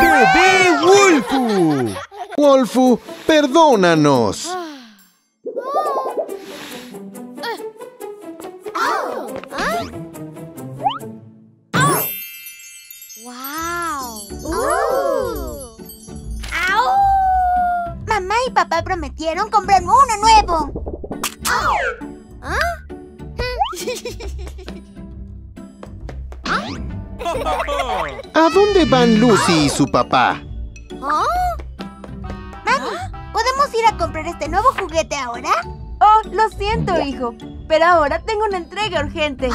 ¡Bebé Wolfoo! Wolfoo, perdónanos. Mamá y papá prometieron comprarme uno nuevo. ¿Ah? ¿A dónde van Lucy y su papá? ¿Oh? Mami, ¿podemos ir a comprar este nuevo juguete ahora? Oh, lo siento, hijo, pero ahora tengo una entrega urgente.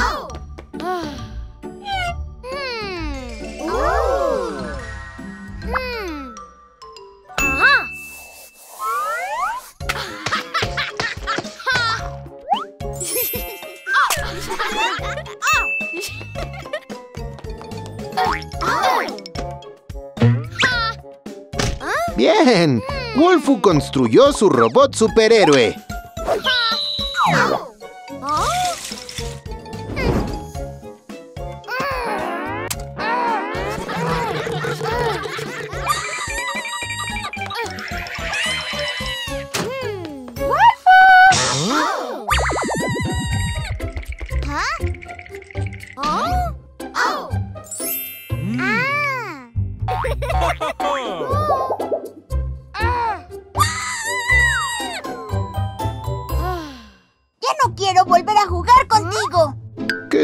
¡Bien! Wolfoo construyó su robot superhéroe.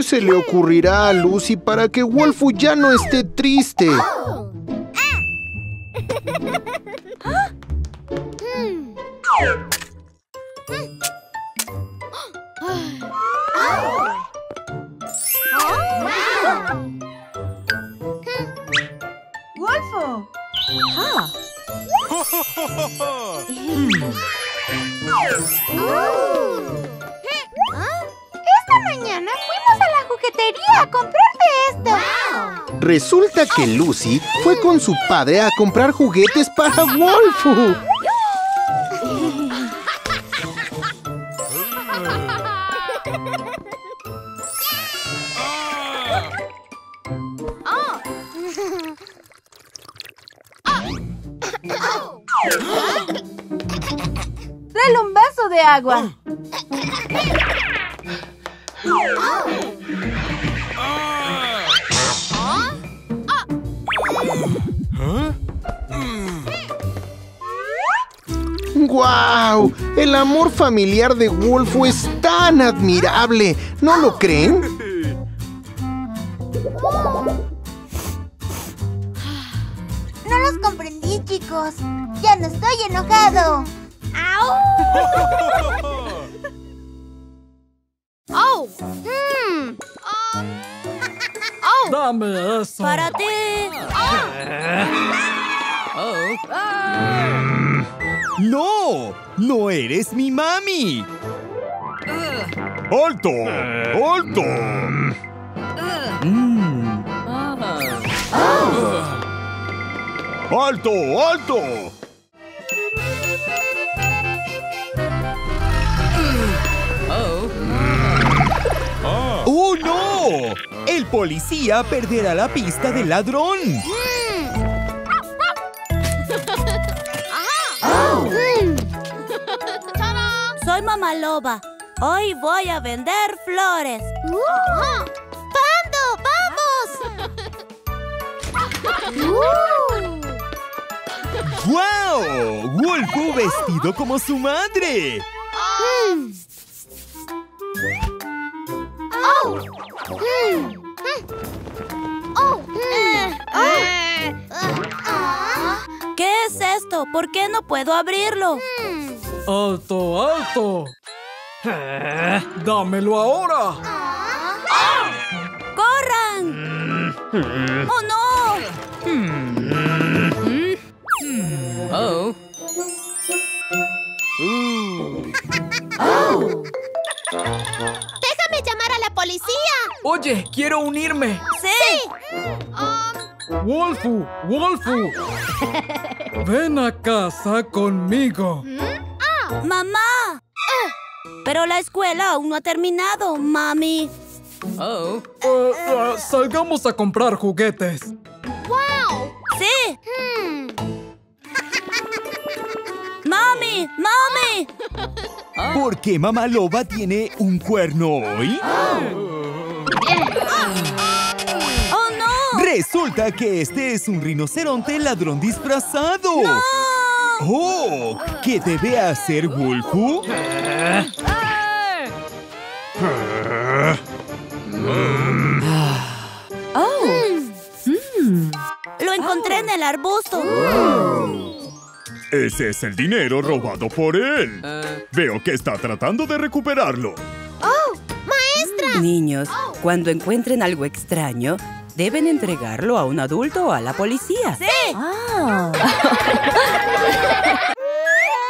¿Qué le ocurrirá a Lucy para que Wolfoo ya no esté triste? ¡Wolfoo! ¡Quería comprarte esto! Resulta que Lucy fue con su padre a comprar juguetes para Wolfoo. ¡Dale un vaso de agua! ¡Guau! El amor familiar de Wolfoo es tan admirable, ¿no lo creen? No los comprendí, chicos. Ya no estoy enojado. ¡Au! ¡Oh! ¡Oh! ¡Dame eso! ¡Para ti! ¡Oh! ¡Oh! ¡Oh! ¡No! ¡No eres mi mami! ¡Alto! ¡Alto! ¡Alto! ¡Alto! ¡Oh, no! ¡El policía perderá la pista del ladrón! Oh. Soy Mamá Loba. Hoy voy a vender flores. ¡Pando, vamos! ¡Guau! ¡Wolfoo vestido como su madre! ¡Oh! ¿Qué es esto? ¿Por qué no puedo abrirlo? ¡Alto, alto! ¡Dámelo ahora! ¡Corran! ¡Oh, no! ¡Oh! ¡Oh! ¡Déjame llamar a la policía! Oye, quiero unirme. ¡Sí! ¡Wolfoo! ¡Wolfoo! ¡Ven a casa conmigo! ¡Mamá! Pero la escuela aún no ha terminado, mami. Oh. Salgamos a comprar juguetes. ¡Wow! ¡Sí! ¡Mami! ¡Mami! ¿Por qué Mamá Loba tiene un cuerno hoy? ¡Oh, no! Resulta que este es un rinoceronte ladrón disfrazado. ¡No! ¡Oh! ¿Qué debe hacer Wolfoo? ¡Oh! ¡Lo encontré en el arbusto! ¡Ese es el dinero robado por él! Veo que está tratando de recuperarlo. ¡Oh! ¡Maestra! Niños, cuando encuentren algo extraño, deben entregarlo a un adulto o a la policía. ¡Sí!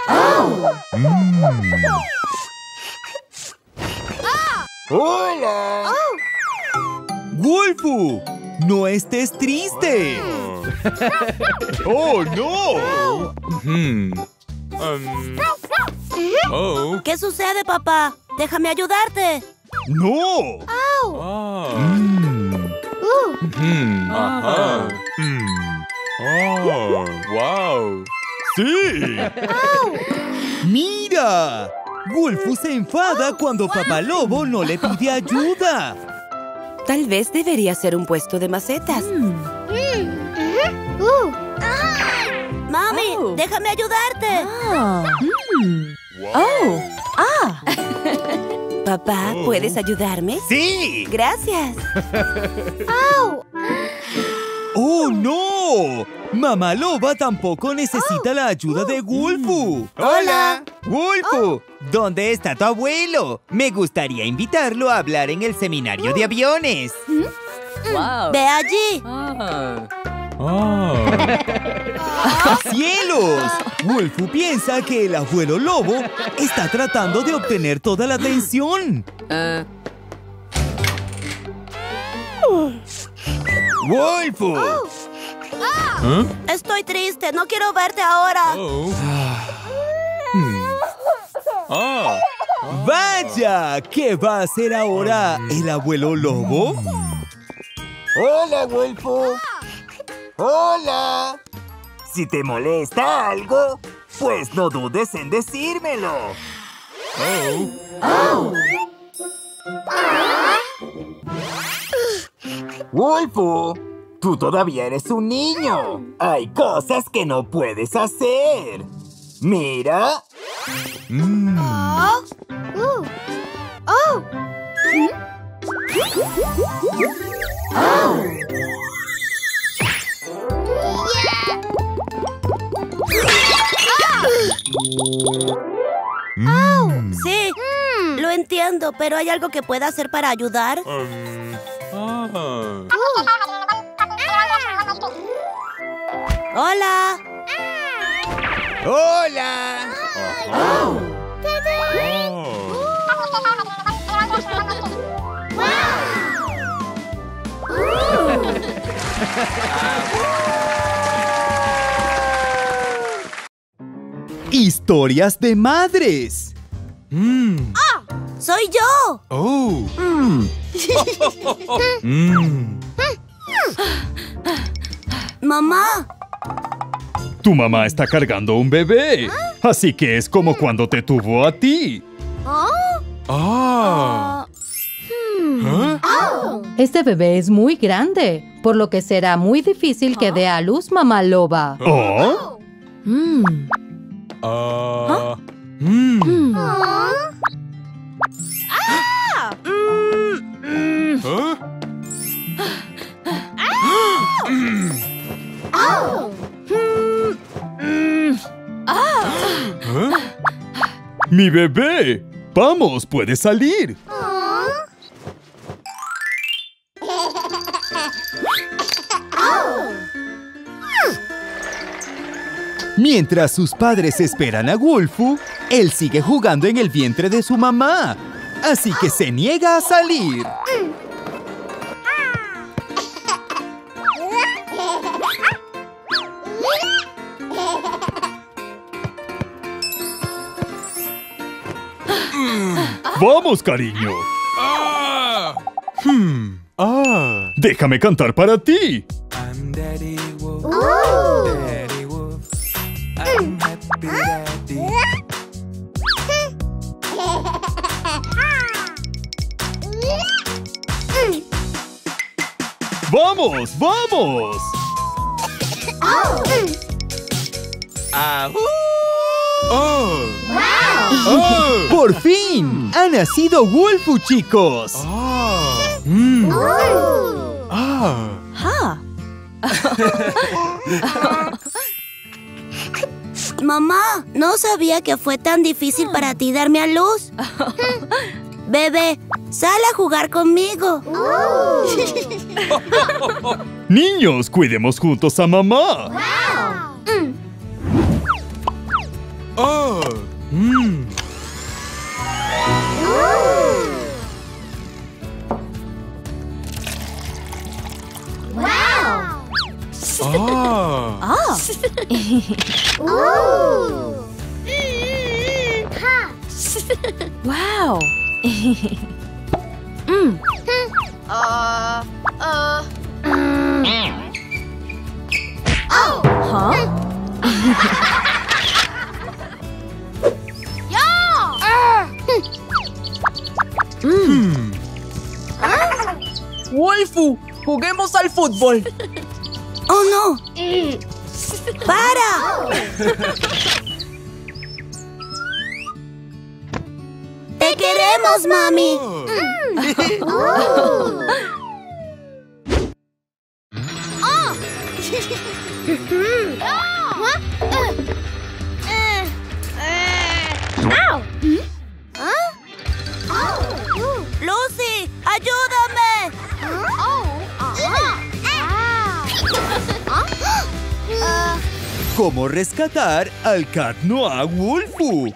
Oh. Oh. ¡Hola! Oh. ¡Wolfoo! ¡No estés triste! ¡Oh, no! ¿Qué sucede, papá? ¡Déjame ayudarte! ¡No! Oh. Ajá. ¡Oh, wow! ¡Sí! Oh. ¡Mira! Wolfoo se enfada cuando Papá Lobo no le pide ayuda. Tal vez debería ser un puesto de macetas. ¡Mami, déjame ayudarte! Papá, ¿puedes ayudarme? ¡Sí! ¡Gracias! ¡Oh, no! Mamá Loba tampoco necesita la ayuda de Wolfoo. ¡Hola! ¡Wolfoo! ¿Dónde está tu abuelo? Me gustaría invitarlo a hablar en el seminario de aviones. Wow. ¡Ve allí! ¡Cielos! Wolfoo piensa que el abuelo lobo está tratando de obtener toda la atención. ¡Wolfoo! Estoy triste. No quiero verte ahora. ¡Vaya! ¿Qué va a hacer ahora el abuelo lobo? ¡Hola, Wolfoo! ¡Hola! Si te molesta algo, pues no dudes en decírmelo. ¡Wolfoo! ¡Tú todavía eres un niño! ¡Hay cosas que no puedes hacer! ¡Mira! Sí, lo entiendo, pero ¿hay algo que pueda hacer para ayudar? ¡Hola! ¡Hola! ¡Historias de madres! ¡Ah! ¡Soy yo! ¡Oh! ¡Mamá! Tu mamá está cargando un bebé. Así que es como cuando te tuvo a ti. Este bebé es muy grande, por lo que será muy difícil que dé a luz Mamá Loba. ¡Mi bebé! ¡Vamos! ¡Puedes salir! Mientras sus padres esperan a Wolfoo, él sigue jugando en el vientre de su mamá. Así que se niega a salir. ¡Vamos, cariño! ¡Déjame cantar para ti! ¡Vamos! ¡Vamos! ¡Por fin! ¡Ha nacido Wolfoo, chicos! Mamá, no sabía que fue tan difícil para ti darme a luz. Bebé, sal a jugar conmigo. Niños, cuidemos juntos a mamá. Wolfoo, juguemos al fútbol. ¡Oh, no! ¡Para! ¡Te queremos, mami! ¡Lucy, ayúdame! ¿Cómo rescatar al Cat Noir Wolfoo?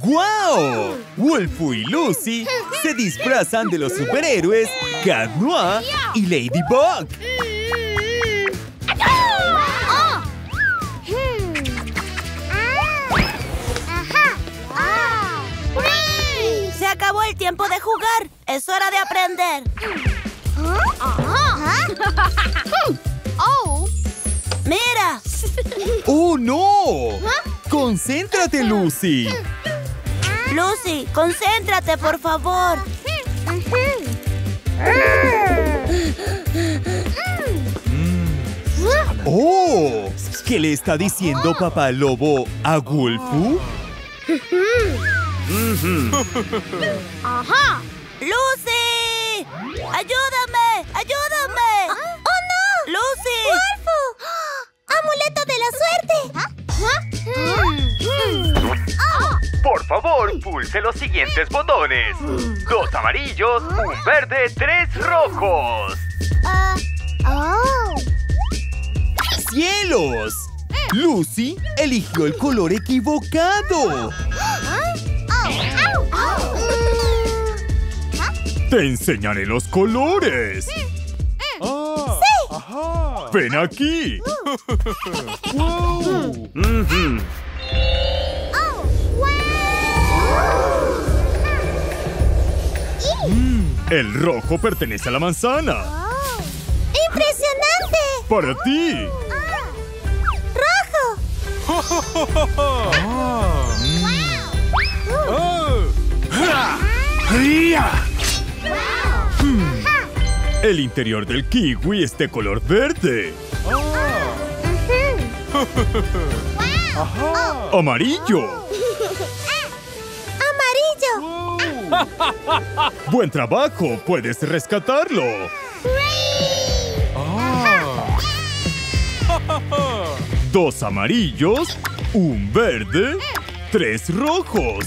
¡Guau! Wolfoo y Lucy se disfrazan de los superhéroes Cat Noir y Ladybug. ¡Se acabó el tiempo de jugar! ¡Es hora de aprender! ¡Mira! ¡Oh, no! ¡Concéntrate, Lucy! Lucy, concéntrate, por favor. ¡Oh! ¿Qué le está diciendo Papá Lobo a Wolfoo? ¡Lucy! ¡Ayúdame! ¡Ayúdame! ¡Oh, no! ¡Lucy! ¡Wolfoo! ¡Amuleto de la suerte! Por favor, pulse los siguientes botones. 2 amarillos, 1 verde, 3 rojos. ¡Cielos! Lucy eligió el color equivocado. ¡Te enseñaré los colores! ¡Sí! ¡Ven aquí! El rojo pertenece a la manzana. ¡Impresionante! ¡Para ti! ¡Rojo! El interior del kiwi es de color verde. ¡Amarillo! ¡Amarillo! ¡Buen trabajo! ¡Puedes rescatarlo! ¡2 amarillos! ¡1 verde! ¡3 rojos!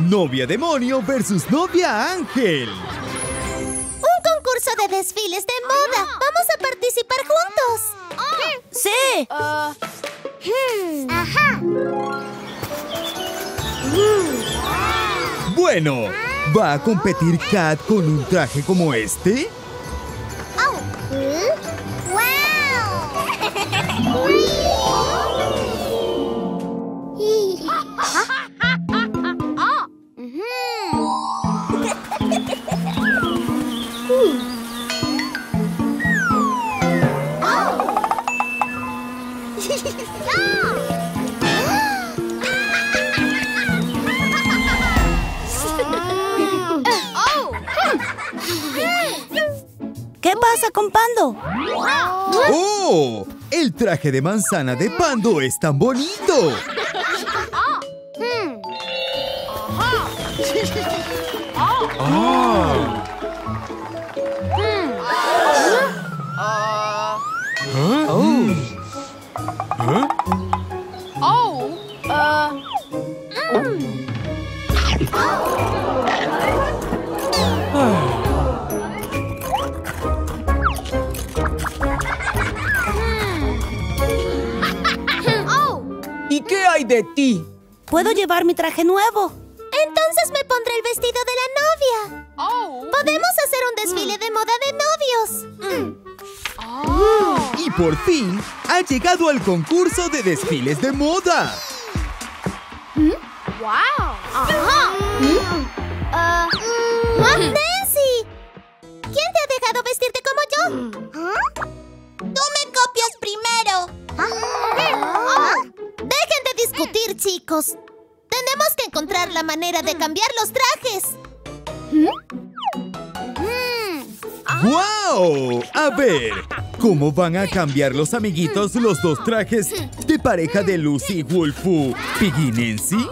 Novia demonio versus novia ángel. Un concurso de desfiles de moda. Vamos a participar juntos. Sí. Bueno, ¿va a competir Kat con un traje como este? ¿Qué pasa con Pando? ¡Oh! El traje de manzana de Pando es tan bonito. Oh. ¿Y qué hay de ti? Puedo llevar mi traje nuevo. Entonces me pondré el vestido de la novia. Podemos hacer un desfile de moda de novios. Y por fin ha llegado al concurso de desfiles de moda. ¡Wow! ¡Nancy! ¿Quién te ha dejado vestirte como yo? ¡Tú me copias primero! ¡Dejen de discutir, chicos! Tenemos que encontrar la manera de cambiar los trajes. ¡Wow! A ver, ¿cómo van a cambiar los amiguitos los dos trajes de pareja de Lucy y Wolfoo? ¿Piggy Nancy?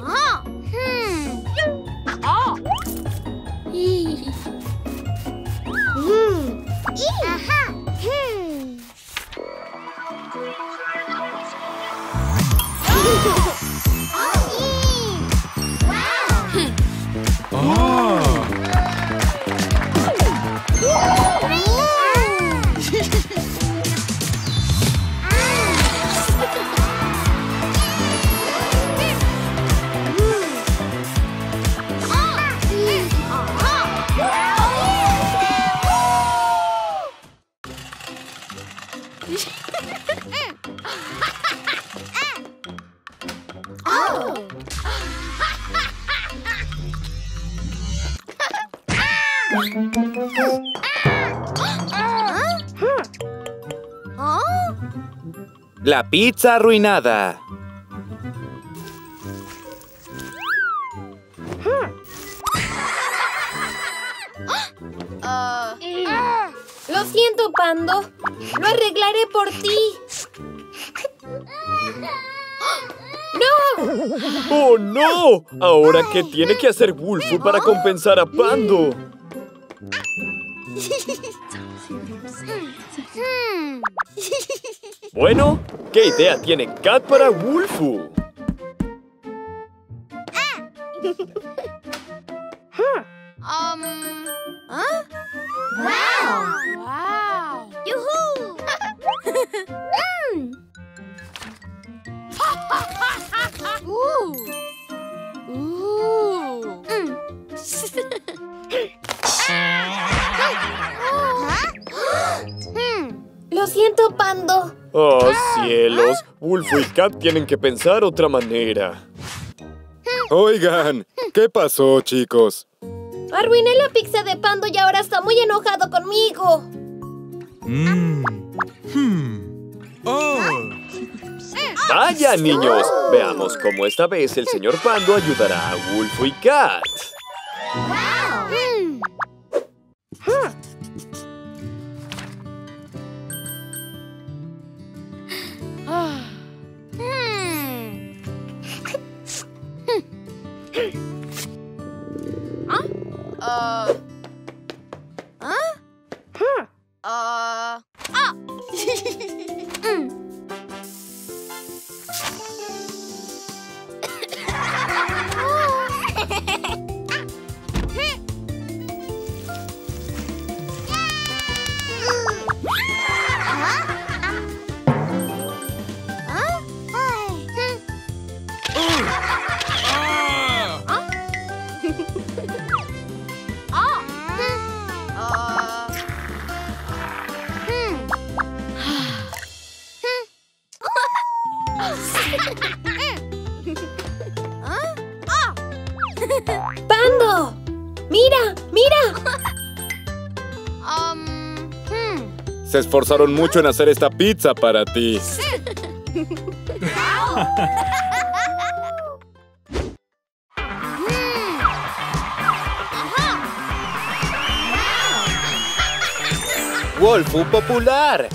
La pizza arruinada. Lo siento, Pando. Lo arreglaré por ti. ¡No! ¡Oh, no! ¿Ahora qué tiene que hacer Wolfoo para compensar a Pando? Bueno, ¿qué idea tiene Kat para Wolfoo? ¡Wow! ¡Yuhu! Lo siento, Pando. ¡Oh, cielos! Wolfoo y Kat tienen que pensar otra manera. Oigan, ¿qué pasó, chicos? Arruiné la pizza de Pando y ahora está muy enojado conmigo. ¡Vaya, niños! Veamos cómo esta vez el señor Pando ayudará a Wolfoo y Kat. ¡Pando! ¡Mira! ¡Mira! Se esforzaron mucho en hacer esta pizza para ti. Wolfoo popular.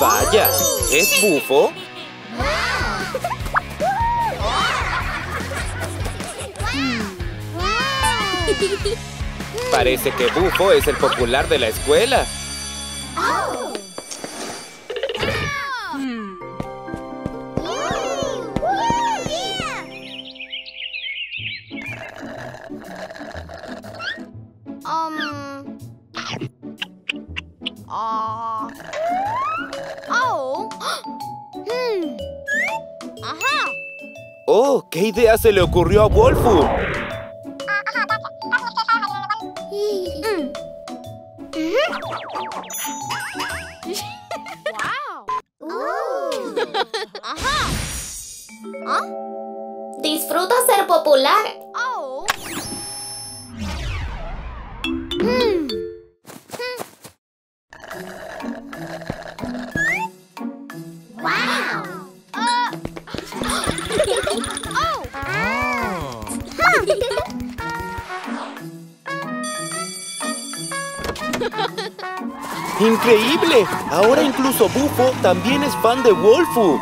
Vaya, ¿es bufo? Parece que Bufo es el popular de la escuela. Oh, ¿qué idea se le ocurrió a Wolfoo? Disfruta ser popular. ¡Increíble! Ahora incluso Bufo también es fan de Wolfoo.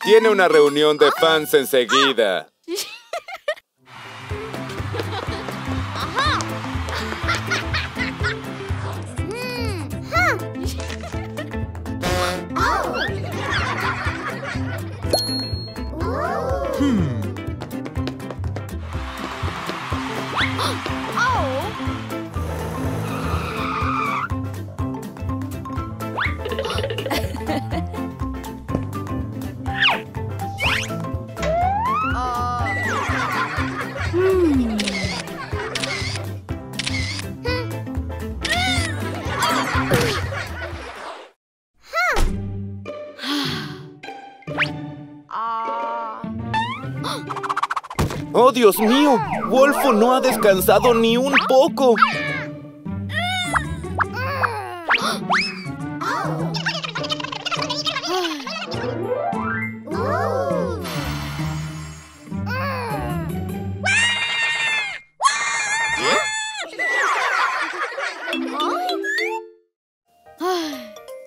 Tiene una reunión de fans enseguida. ¡Oh, Dios mío! Wolfoo no ha descansado ni un poco.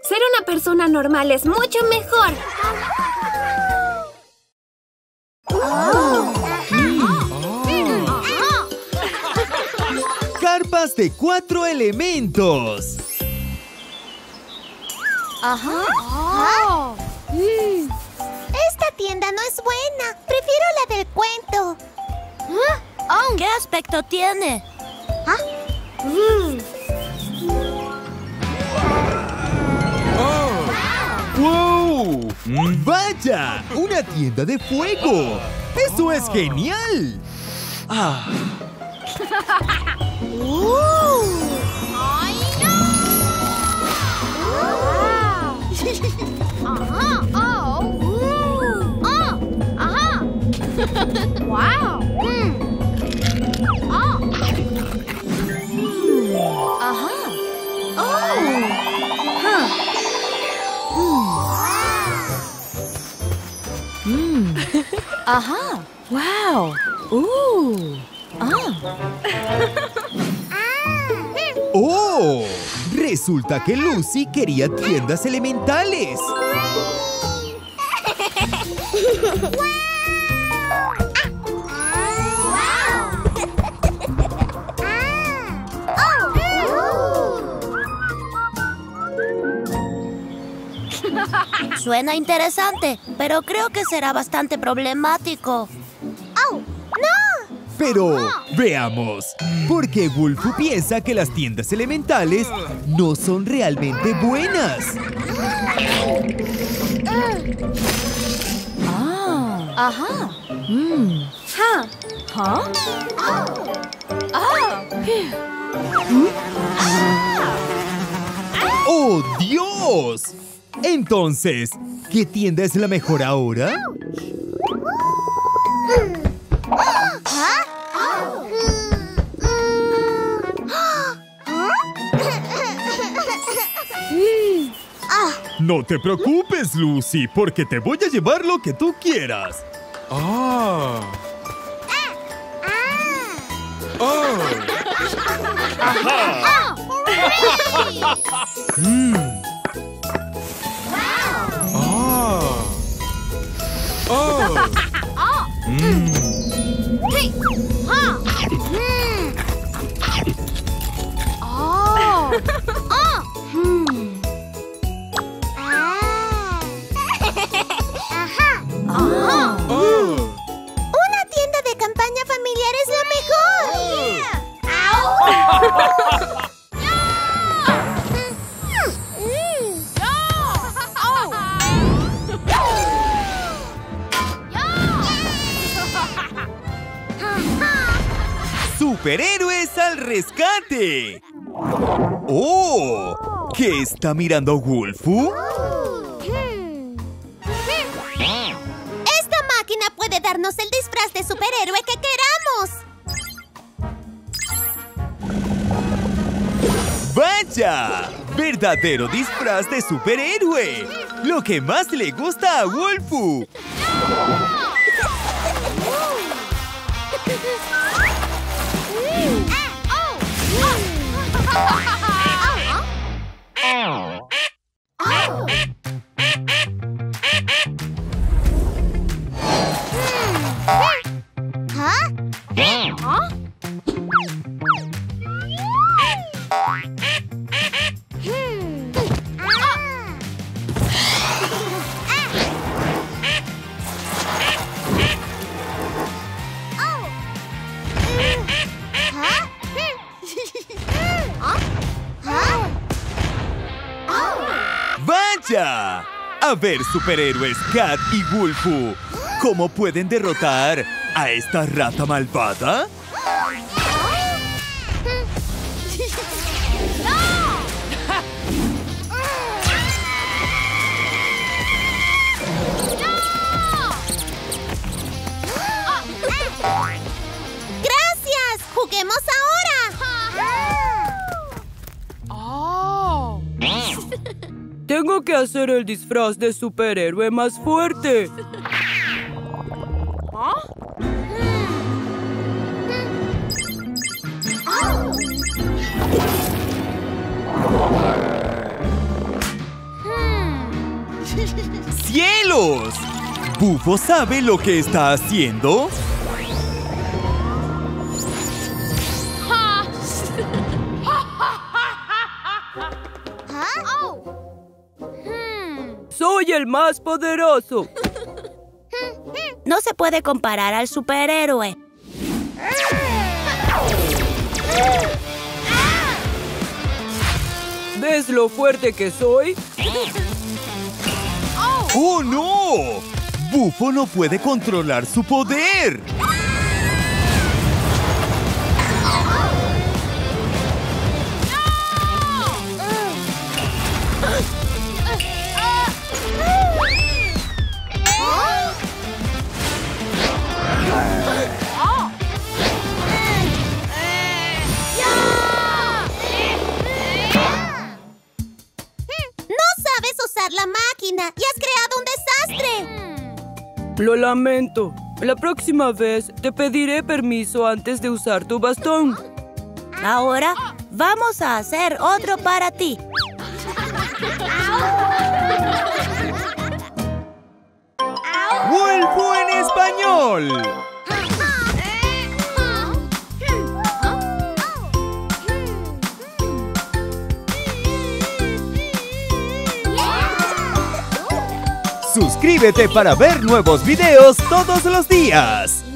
Ser una persona normal es mucho mejor. De 4 elementos. Ajá. Oh. Esta tienda no es buena. Prefiero la del cuento. ¿Ah? Oh. ¿Qué aspecto tiene? ¿Ah? Oh. Wow. ¡Vaya! ¡Una tienda de fuego! ¡Eso es genial! Ah. ¡Ay, no! ¡Ajá! ¡Oh! ¡Oh! ¡Ajá! ¡Wow! ¡Oh! ¡Ajá! ¡Oh! ¡Ajá! ¡Wow! ¡Oh! Resulta que Lucy quería tiendas elementales. Suena interesante, pero creo que será bastante problemático. Pero veamos, ¿por qué Wolfoo piensa que las tiendas elementales no son realmente buenas? Ah, ajá. Ja. ¿Ah? Ah. Ah. dos. Entonces, ¿qué tienda es la mejor ahora? No te preocupes, Lucy, porque te voy a llevar lo que tú quieras. ¡Ah! ¡Oh! ¡Ajá! ¡Oh! ¡Oh! ¡Una tienda de campaña familiar es lo mejor! ¡Au! ¡Superhéroes al rescate! ¡Oh! ¿Qué está mirando Gulfu? Esta máquina puede darnos el disfraz de superhéroe que queramos. ¡Vaya! ¡Verdadero disfraz de superhéroe! ¡Lo que más le gusta a Gulfu! A ver, superhéroes Kat y Gulfu, ¿cómo pueden derrotar a esta rata malvada? ¡Gracias! ¡Juguemos ahora! ¡Oh! Tengo que hacer el disfraz de superhéroe más fuerte. ¿Ah? ¡Cielos! ¿Bufo sabe lo que está haciendo? ¡Soy el más poderoso! No se puede comparar al superhéroe. ¿Ves lo fuerte que soy? ¡Oh, no! Bufo no puede controlar su poder. La máquina y has creado un desastre. Lo lamento. La próxima vez te pediré permiso antes de usar tu bastón. Ahora vamos a hacer otro para ti. ¡Wolfoo en español! Suscríbete para ver nuevos videos todos los días.